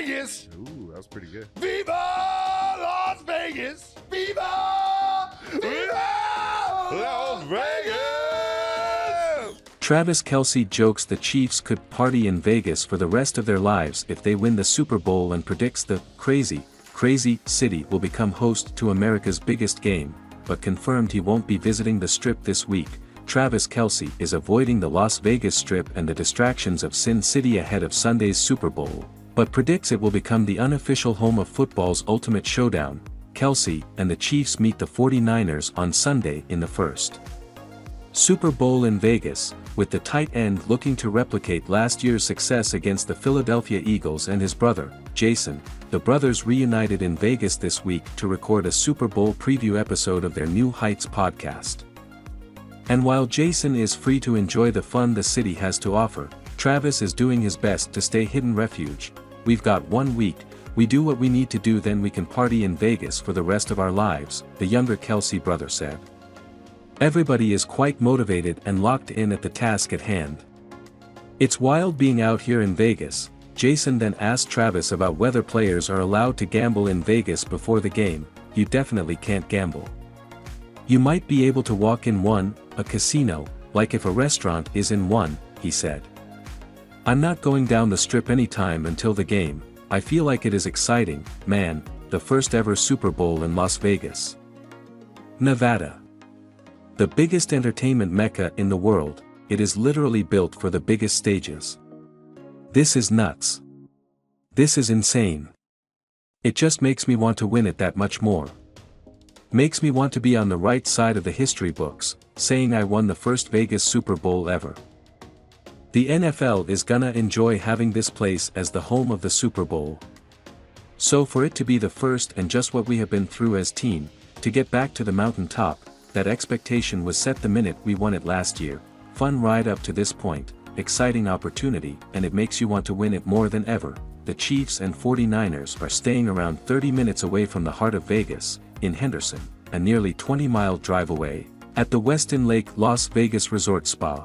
Vegas. Ooh, that was pretty good. Viva Las Vegas. Viva Las Vegas. Travis Kelce jokes the Chiefs could party in Vegas for the rest of their lives if they win the Super Bowl and predicts the crazy city will become host to America's biggest game, but confirmed he won't be visiting the Strip this week. Travis Kelce is avoiding the Las Vegas Strip and the distractions of Sin City ahead of Sunday's Super Bowl, but predicts it will become the unofficial home of football's ultimate showdown. Kelce and the Chiefs meet the 49ers on Sunday in the first Super Bowl in Vegas, with the tight end looking to replicate last year's success against the Philadelphia Eagles and his brother, Jason. The brothers reunited in Vegas this week to record a Super Bowl preview episode of their New Heights podcast. And while Jason is free to enjoy the fun the city has to offer, Travis is doing his best to stay hidden refuge. We've got 1 week, we do what we need to do, then we can party in Vegas for the rest of our lives, the younger Kelce brother said. Everybody is quite motivated and locked in at the task at hand. It's wild being out here in Vegas. Jason then asked Travis about whether players are allowed to gamble in Vegas before the game. You definitely can't gamble. You might be able to walk in one, a casino, like if a restaurant is in one, he said. I'm not going down the Strip anytime until the game. I feel like it is exciting, man, the first ever Super Bowl in Las Vegas, Nevada. The biggest entertainment mecca in the world, it is literally built for the biggest stages. This is nuts. This is insane. It just makes me want to win it that much more. Makes me want to be on the right side of the history books, saying I won the first Vegas Super Bowl ever. The NFL is gonna enjoy having this place as the home of the Super Bowl. So for it to be the first and just what we have been through as team, to get back to the mountaintop, that expectation was set the minute we won it last year. Fun ride up to this point, exciting opportunity, and it makes you want to win it more than ever. The Chiefs and 49ers are staying around 30 minutes away from the heart of Vegas, in Henderson, a nearly 20-mile drive away, at the Westin Lake Las Vegas Resort Spa.